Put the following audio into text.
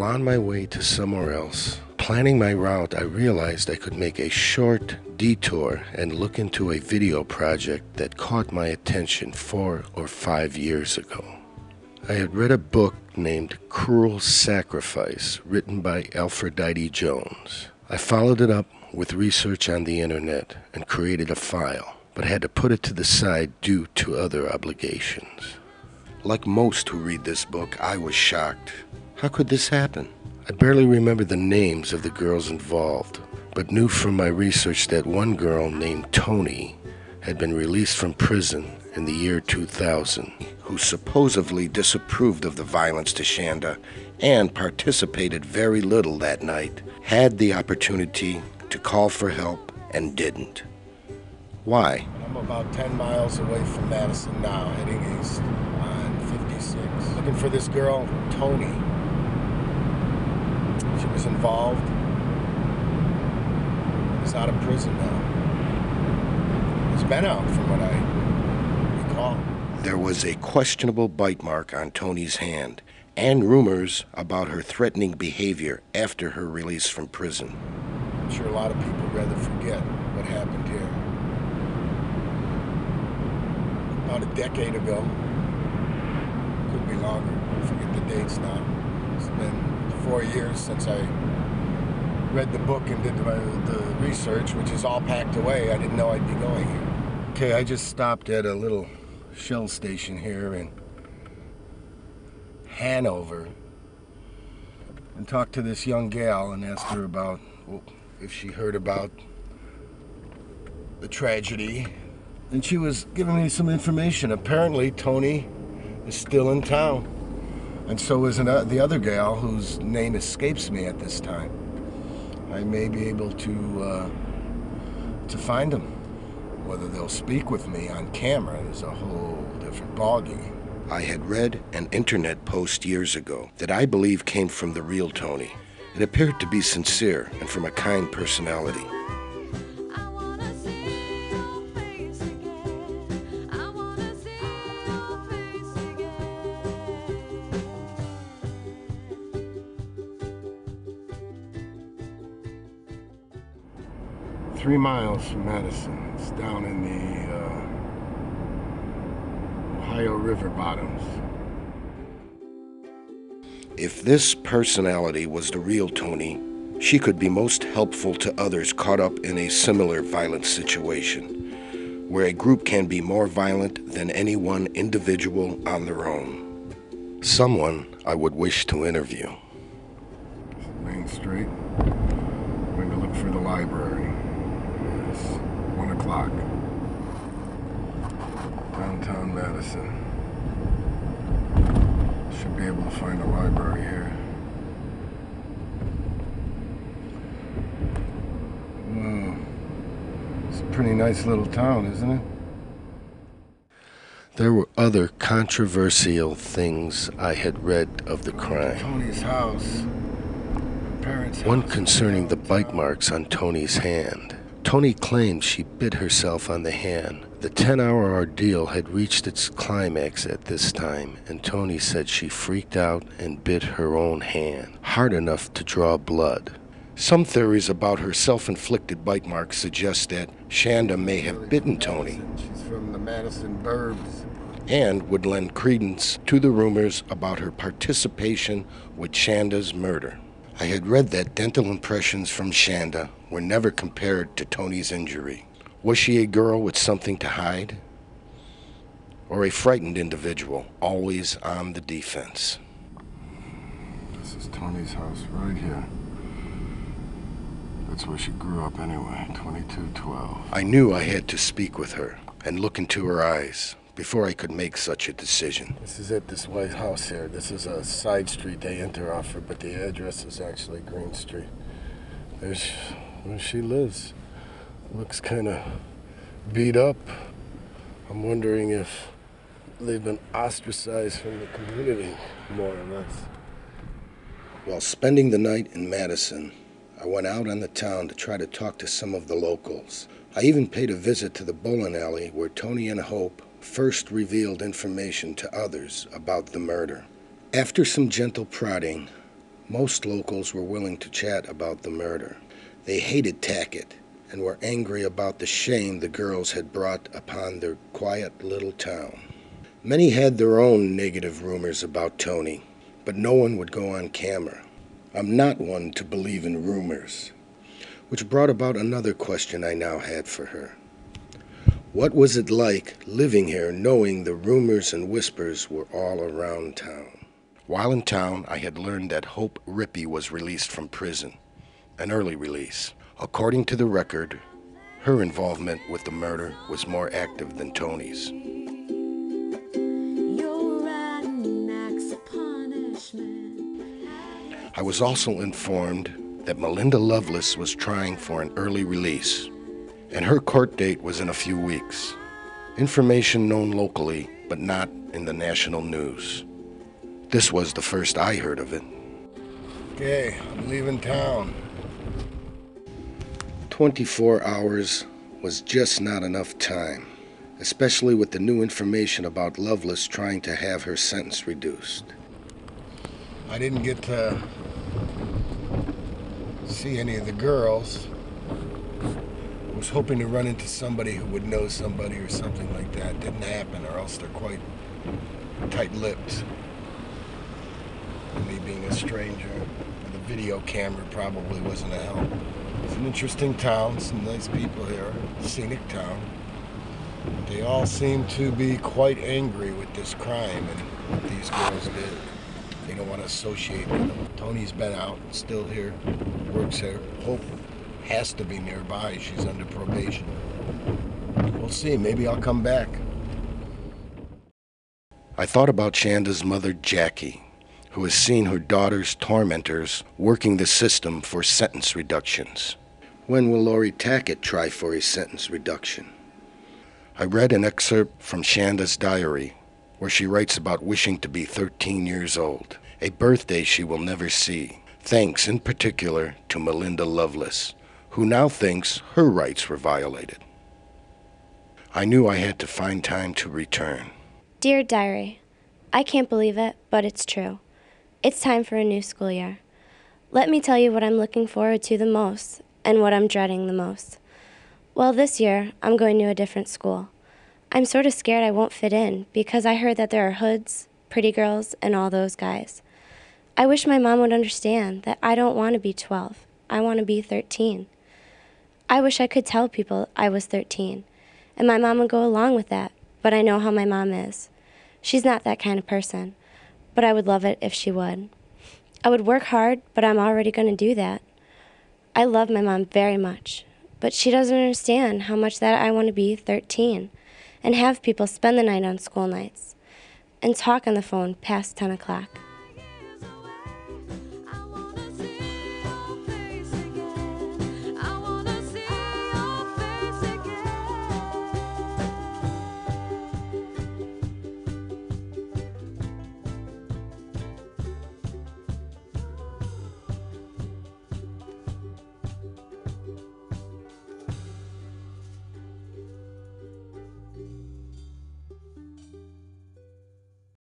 While on my way to somewhere else, planning my route, I realized I could make a short detour and look into a video project that caught my attention 4 or 5 years ago. I had read a book named Cruel Sacrifice, written by Aphrodite Jones. I followed it up with research on the internet and created a file, but had to put it to the side due to other obligations. Like most who read this book, I was shocked. How could this happen? I barely remembered the names of the girls involved, but knew from my research that one girl named Toni had been released from prison in the year 2000, who supposedly disapproved of the violence to Shanda and participated very little that night, had the opportunity to call for help and didn't. Why? I'm about 10 miles away from Madison now, heading east on 56. Looking for this girl, Toni. She was involved. She's out of prison now. She's been out from what I recall. There was a questionable bite mark on Toni's hand and rumors about her threatening behavior after her release from prison. I'm sure a lot of people rather forget what happened here. About a decade ago, could be longer, I forget the dates now. It's been 4 years since I read the book and did the research, which is all packed away. I didn't know I'd be going here. Okay, I just stopped at a little Shell station here in Hanover and talked to this young gal and asked her about if she heard about the tragedy, and she was giving me some information. Apparently Toni is still in town, and so is the other gal whose name escapes me at this time. I may be able to find them. Whether they'll speak with me on camera is a whole different ballgame. I had read an internet post years ago that I believe came from the real Toni. It appeared to be sincere and from a kind personality. Three miles from Madison. It's down in the Ohio River bottoms. If this personality was the real Toni, she could be most helpful to others caught up in a similar violent situation, where a group can be more violent than any one individual on their own. Someone I would wish to interview. Main Street. I'm going to look for the library. 1 o'clock. Downtown Madison. Should be able to find a library here. Wow. It's a pretty nice little town, isn't it? There were other controversial things I had read of the crime. Toni's house. Parents' house. One concerning the bite marks on Toni's hand. Toni claimed she bit herself on the hand. The 10-hour ordeal had reached its climax at this time, and Toni said she freaked out and bit her own hand, hard enough to draw blood. Some theories about her self-inflicted bite marks suggest that Shanda may have bitten Toni. She's from the Madison burbs. And would lend credence to the rumors about her participation with Shanda's murder. I had read that dental impressions from Shanda were never compared to Toni's injury. Was she a girl with something to hide? Or a frightened individual, always on the defense? This is Toni's house right here. That's where she grew up anyway, 2212. I knew I had to speak with her and look into her eyes before I could make such a decision. This is it, this White House here. This is a side street they enter off her, but the address is actually Green Street. There's where she lives. Looks kind of beat up. I'm wondering if they've been ostracized from the community, more or less. While spending the night in Madison, I went out on the town to try to talk to some of the locals. I even paid a visit to the bowling alley where Toni and Hope first revealed information to others about the murder. After some gentle prodding, Most locals were willing to chat about the murder. They hated Tackett and were angry about the shame the girls had brought upon their quiet little town. Many had their own negative rumors about Toni, but no one would go on camera. I'm not one to believe in rumors, which brought about another question I now had for her. What was it like living here knowing the rumors and whispers were all around town? While in town, I had learned that Hope Rippey was released from prison, an early release. According to the record, her involvement with the murder was more active than Toni's. I was also informed that Melinda Loveless was trying for an early release, and her court date was in a few weeks. Information known locally, but not in the national news. This was the first I heard of it. Okay, I'm leaving town. 24 hours was just not enough time, especially with the new information about Loveless trying to have her sentence reduced. I didn't get to see any of the girls. I was hoping to run into somebody who would know somebody or something like that. Didn't happen, or else they're quite tight-lipped. Me being a stranger with a video camera probably wasn't a help. It's an interesting town, some nice people here, scenic town. They all seem to be quite angry with this crime and what these girls did. They don't want to associate with them. Toni's been out, still here, works here. Hope has to be nearby, she's under probation. We'll see, maybe I'll come back. I thought about Shanda's mother, Jackie, who has seen her daughter's tormentors working the system for sentence reductions. When will Lori Tackett try for a sentence reduction? I read an excerpt from Shanda's diary where she writes about wishing to be 13 years old, a birthday she will never see, thanks in particular to Melinda Loveless, who now thinks her rights were violated. I knew I had to find time to return. Dear diary, I can't believe it, but it's true. It's time for a new school year. Let me tell you what I'm looking forward to the most and what I'm dreading the most. Well, this year, I'm going to a different school. I'm sort of scared I won't fit in because I heard that there are hoods, pretty girls, and all those guys. I wish my mom would understand that I don't want to be 12. I want to be 13. I wish I could tell people I was 13, and my mom would go along with that, but I know how my mom is. She's not that kind of person. But I would love it if she would. I would work hard, but I'm already going to do that. I love my mom very much, but she doesn't understand how much that I want to be 13 and have people spend the night on school nights and talk on the phone past 10 o'clock.